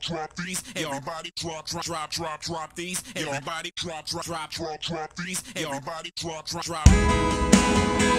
drop these. Everybody drop these. Everybody drop these. Everybody drop.